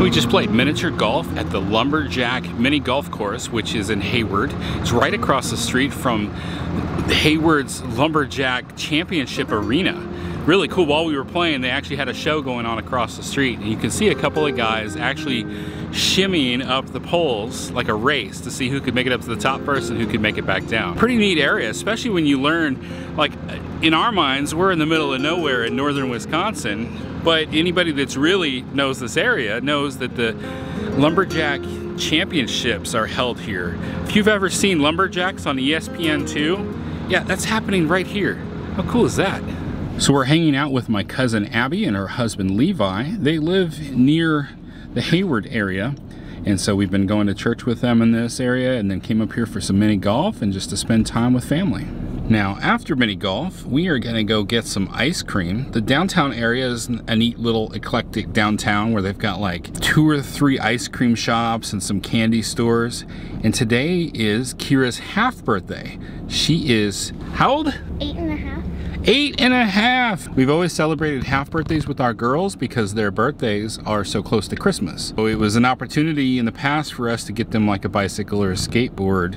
We just played miniature golf at the Lumberjack mini golf course, which is in Hayward. It's right across the street from Hayward's Lumberjack Championship Arena. Really cool. While we were playing, they actually had a show going on across the street, and you can see a couple of guys actually shimmying up the poles like a race to see who could make it up to the top first and who could make it back down. Pretty neat area, especially when you learn, like, in our minds, we're in the middle of nowhere in northern Wisconsin. But anybody that's really knows this area knows that the Lumberjack Championships are held here. If you've ever seen Lumberjacks on ESPN2, yeah, that's happening right here. How cool is that? So we're hanging out with my cousin Abby and her husband Levi. They live near the Hayward area, and so we've been going to church with them in this area and then came up here for some mini golf and just to spend time with family. Now, after mini golf, we are gonna go get some ice cream. The downtown area is a neat little eclectic downtown where they've got like 2 or 3 ice cream shops and some candy stores. And today is Kira's half birthday. She is, how old? 8 and a half. 8 and a half. We've always celebrated half birthdays with our girls because their birthdays are so close to Christmas. So it was an opportunity in the past for us to get them like a bicycle or a skateboard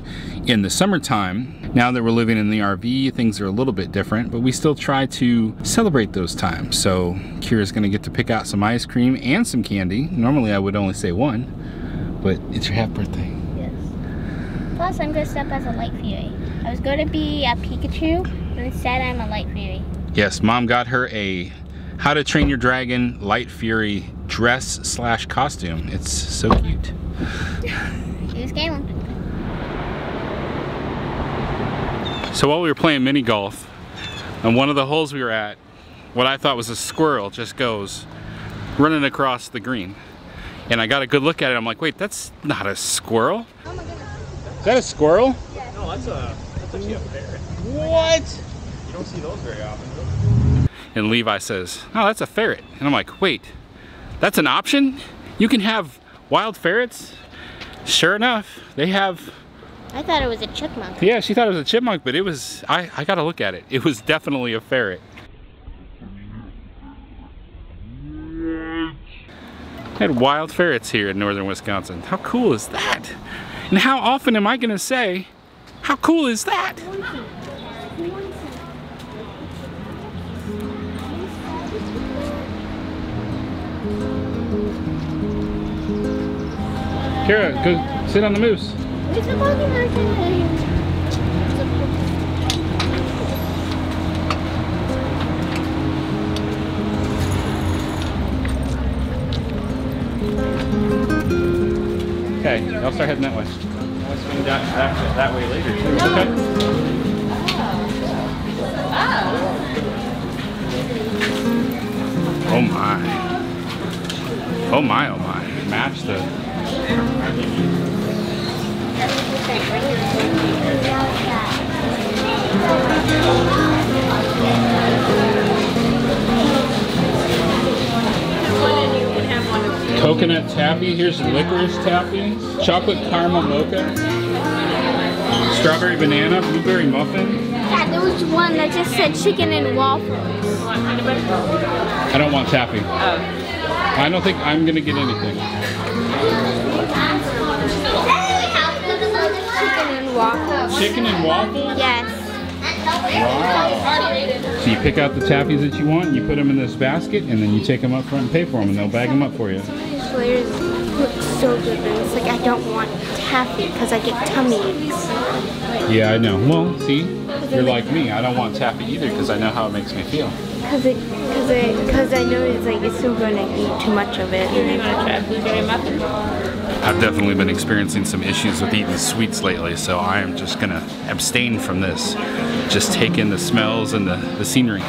in the summertime. Now that we're living in the RV, things are a little bit different, but we still try to celebrate those times. So Kira's gonna get to pick out some ice cream and some candy. Normally I would only say one, but it's your half birthday. Yes. Plus I'm dressed up as a light fairy. I was gonna be a Pikachu, but instead I'm a light fairy. Yes, Mom got her a How to Train Your Dragon light fairy dress / costume. It's so cute. Here's Galen. So while we were playing mini golf, on one of the holes we were at, what I thought was a squirrel just goes running across the green. And I got a good look at it. I'm like, wait, that's not a squirrel. Oh my goodness. Is that a squirrel? Yeah. No, that's actually a parrot. What? You don't see those very often. And Levi says, oh, that's a ferret. And I'm like, wait, that's an option? You can have wild ferrets? Sure enough, they have... I thought it was a chipmunk. Yeah, she thought it was a chipmunk, but it was, I gotta look at it. It was definitely a ferret. They had wild ferrets here in northern Wisconsin. How cool is that? And how often am I gonna say, how cool is that? Kira, go sit on the moose. It's a buggy mountain. Okay, y'all start heading that way. I'll swing that way later too. No. Okay. Oh. Oh my. Oh my, oh my. Match the... Coconut taffy, here's licorice taffy, chocolate caramel mocha, strawberry banana, blueberry muffin. Yeah, there was one that just said chicken and waffles. I don't want taffy. I don't think I'm gonna get anything. Chicken and waffles? Yes. Wow. So you pick out the tappies that you want, you put them in this basket, and then you take them up front and pay for them, and they'll bag them up for you. fresh layers look so good, and it's like I don't want taffy because I get tummy aches. Yeah, I know. Well, see, you're like me. I don't want taffy either because I know how it makes me feel. Because I know it's like it's so good. I eat too much of it. You want to try blueberry muffins? I've definitely been experiencing some issues with eating sweets lately, so I am just gonna abstain from this. Just take in the smells and the scenery.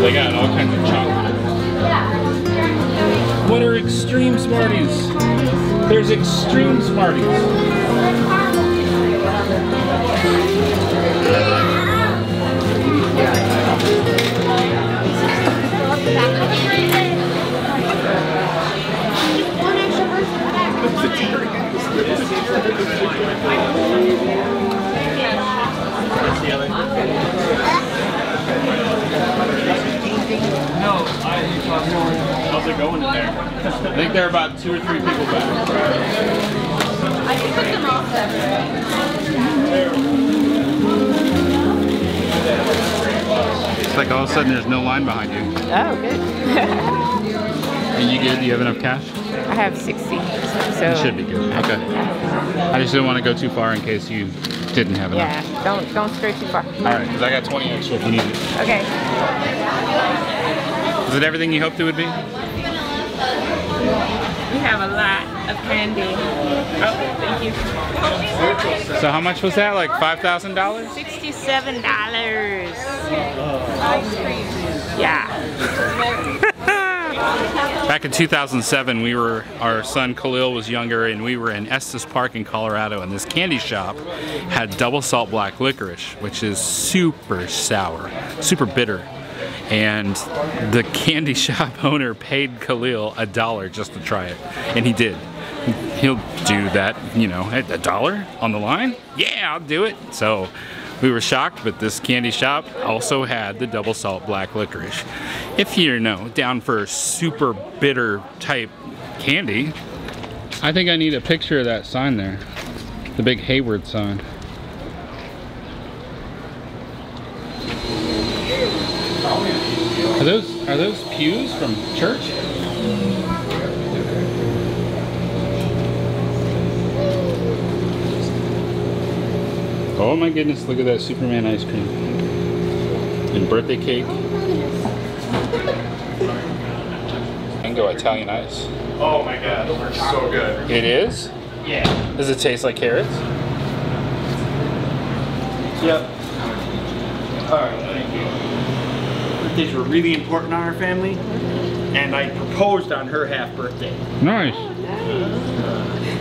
They got all kinds of chocolate. What are extreme Smarties? There's extreme Smarties. How's it going in there? I think there are about 2 or 3 people back. I can put them all separate. It's like all of a sudden there's no line behind you. Oh, good. And you good? Do you have enough cash? I have 60. So it should be good. Okay. I just didn't want to go too far in case you didn't have enough. Yeah. Don't stray too far. All right. Because I got 20 extra if you need it. Okay. Is it everything you hoped it would be? We have a lot of candy. Oh, thank you. So how much was that? Like $5,000? $67. Yeah. Back in 2007, our son Khalil was younger, and we were in Estes Park in Colorado, and this candy shop had double salt black licorice, which is super sour, super bitter. And the candy shop owner paid Khalil $1 just to try it, and he did. He'll do that, you know, at $1 on the line? Yeah, I'll do it. So we were shocked, but this candy shop also had the double salt black licorice. If you're down for super bitter type candy. I think I need a picture of that sign there, the big Hayward sign. Are those pews from church? Oh my goodness, look at that Superman ice cream. And birthday cake. Mango Italian ice. Oh my god, those are so good. It is? Yeah. Does it taste like carrots? Yep. Alright, thank you. These were really important on our family, and I proposed on her half birthday. Nice. Oh,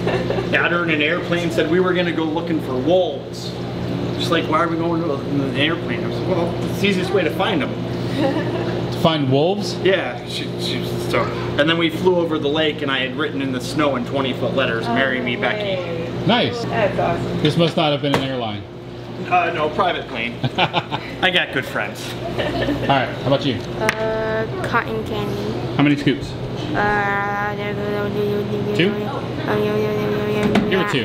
nice. Got her in an airplane, said we were going to go looking for wolves. She's like, why are we going to an airplane? I was like, well, it's the easiest way to find them. To find wolves? Yeah. So, and then we flew over the lake, and I had written in the snow in 20-foot letters, marry me, Becky. Nice. That's awesome. This must not have been an airline. No, private plane. I got good friends. Alright, how about you? Cotton candy. How many scoops? 2? Give it 2.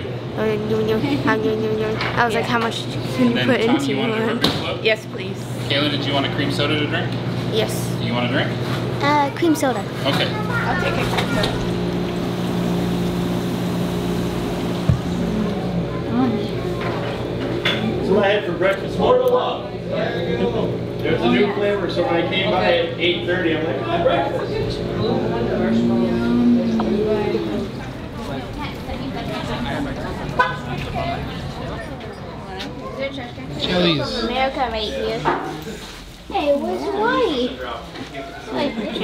I was like, how much can you put into one? Yes, please. Kaylin, did you want a cream soda to drink? Yes. Do you want a drink? Cream soda. Okay. I'll take a cream soda. I had for breakfast, Mortal Love. There's a new flavor, so when I came by at 8:30, I'm like, breakfast. that right here. Hey, what's white?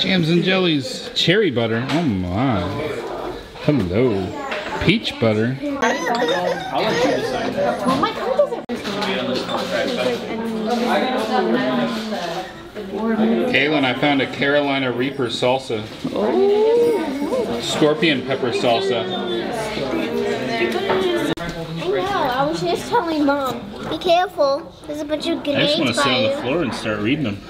Jams and jellies. Cherry butter. Oh my. Hello. Peach butter. I'll let you decide that. Oh my God, Kaylin, I found a Carolina Reaper salsa. Ooh. Scorpion pepper salsa. I know, I was just telling Mom. Be careful, there's a bunch of grenades. I just want to sit on the floor and start reading them.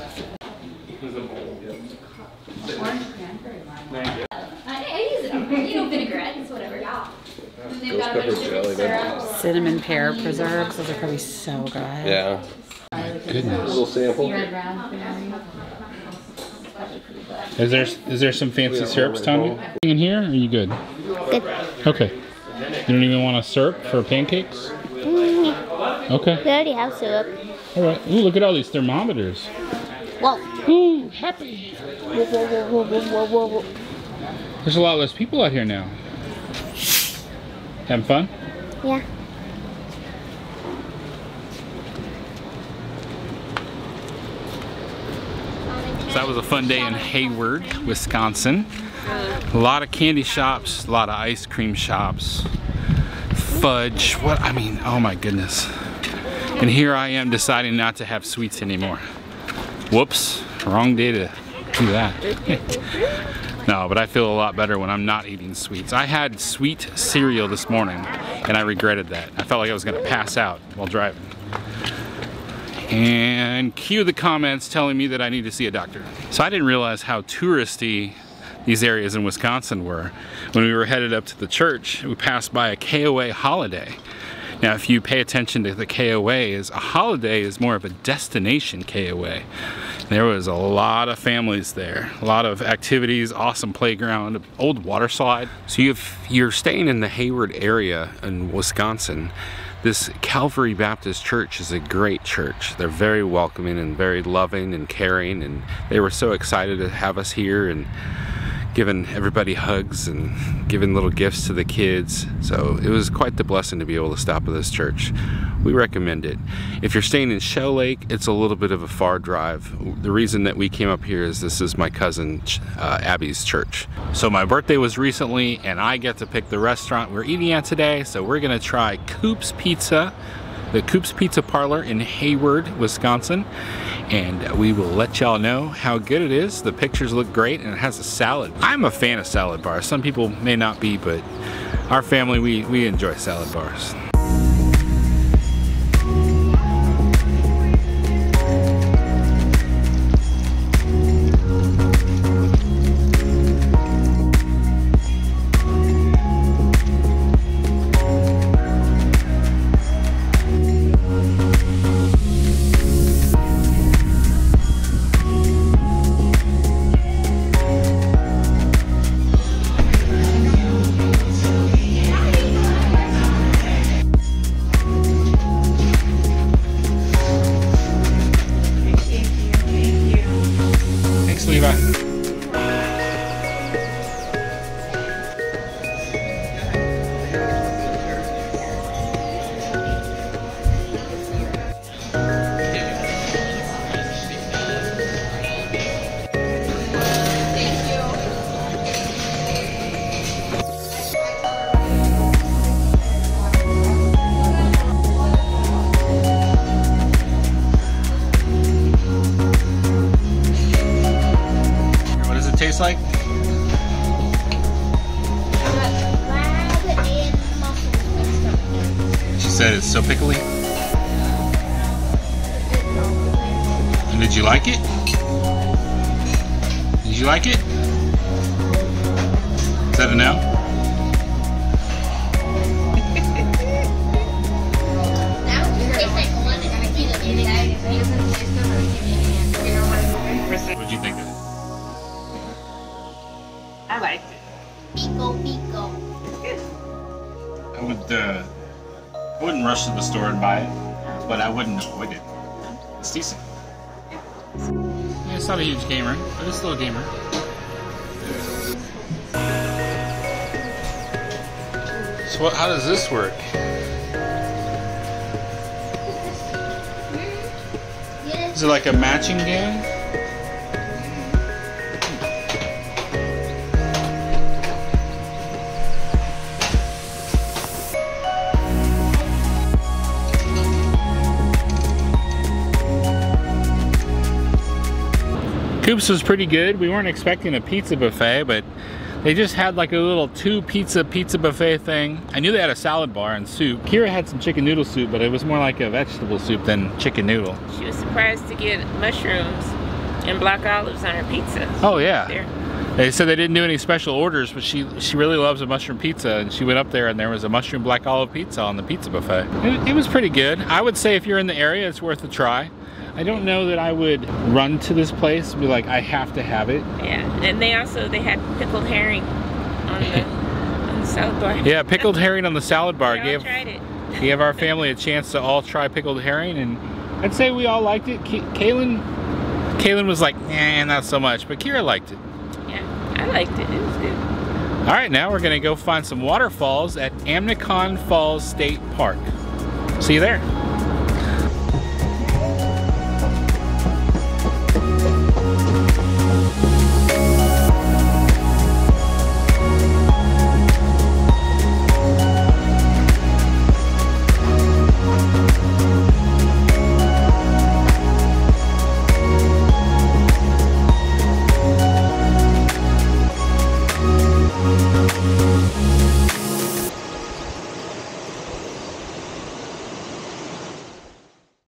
I use it, vinaigrettes, whatever. Cinnamon pear preserves, those are probably so good. Yeah. Goodness. A little sample. Is there some fancy syrups, Tommy? In here, or are you good? Good. Okay. You don't even want a syrup for pancakes? Mm-hmm. Okay. We already have syrup. All right. Ooh, look at all these thermometers. Whoa. Ooh, happy. Whoa, whoa, whoa, whoa, whoa, whoa. There's a lot less people out here now. Having fun? Yeah. So that was a fun day in Hayward, Wisconsin. A lot of candy shops, a lot of ice cream shops, fudge, what, I mean, oh my goodness. And here I am deciding not to have sweets anymore. Whoops, wrong day to do that. No, but I feel a lot better when I'm not eating sweets. I had sweet cereal this morning, and I regretted that. I felt like I was going to pass out while driving. And cue the comments telling me that I need to see a doctor. So I didn't realize how touristy these areas in Wisconsin were. When we were headed up to the church, we passed by a KOA Holiday. Now, if you pay attention to the KOAs, a holiday is more of a destination KOA. There was a lot of families there, a lot of activities, awesome playground, old water slide. So if you're staying in the Hayward area in Wisconsin, this Calvary Baptist Church is a great church. They're very welcoming and very loving and caring, and they were so excited to have us here and giving everybody hugs and giving little gifts to the kids. So it was quite the blessing to be able to stop at this church. We recommend it. If you're staying in Shell Lake, it's a little bit of a far drive. The reason that we came up here is this is my cousin Abby's church. So my birthday was recently, and I get to pick the restaurant we're eating at today. So we're gonna try Coop's Pizza, the Coop's Pizza Parlor in Hayward, Wisconsin, and we will let y'all know how good it is. The pictures look great, and it has a salad. I'm a fan of salad bars. Some people may not be, but our family, we enjoy salad bars. Like? She said it's so pickly. And did you like it? Did you like it? Is that a no? What did you think of it? I liked it. Pico. It's good. I wouldn't rush to the store and buy it, but I wouldn't avoid it. It's decent. Yeah, it's not a huge gamer, but it's still a gamer. So how does this work? Is it like a matching game? Coop's was pretty good. We weren't expecting a pizza buffet, but they just had like a little two pizza buffet thing. I knew they had a salad bar and soup. Kira had some chicken noodle soup, but it was more like a vegetable soup than chicken noodle. She was surprised to get mushrooms and black olives on her pizza. Oh yeah. There. They said they didn't do any special orders, but she really loves a mushroom pizza, and she went up there and there was a mushroom black olive pizza on the pizza buffet. It was pretty good. I would say if you're in the area, it's worth a try. I don't know that I would run to this place and be like, I have to have it. Yeah, and they had pickled herring on the salad bar. Yeah, pickled herring on the salad bar. We all tried it. Gave our family a chance to all try pickled herring, and I'd say we all liked it. Kaylin was like, nah, not so much, but Kira liked it. Yeah, I liked it. It was good. All right, now we're gonna go find some waterfalls at Amnicon Falls State Park. See you there.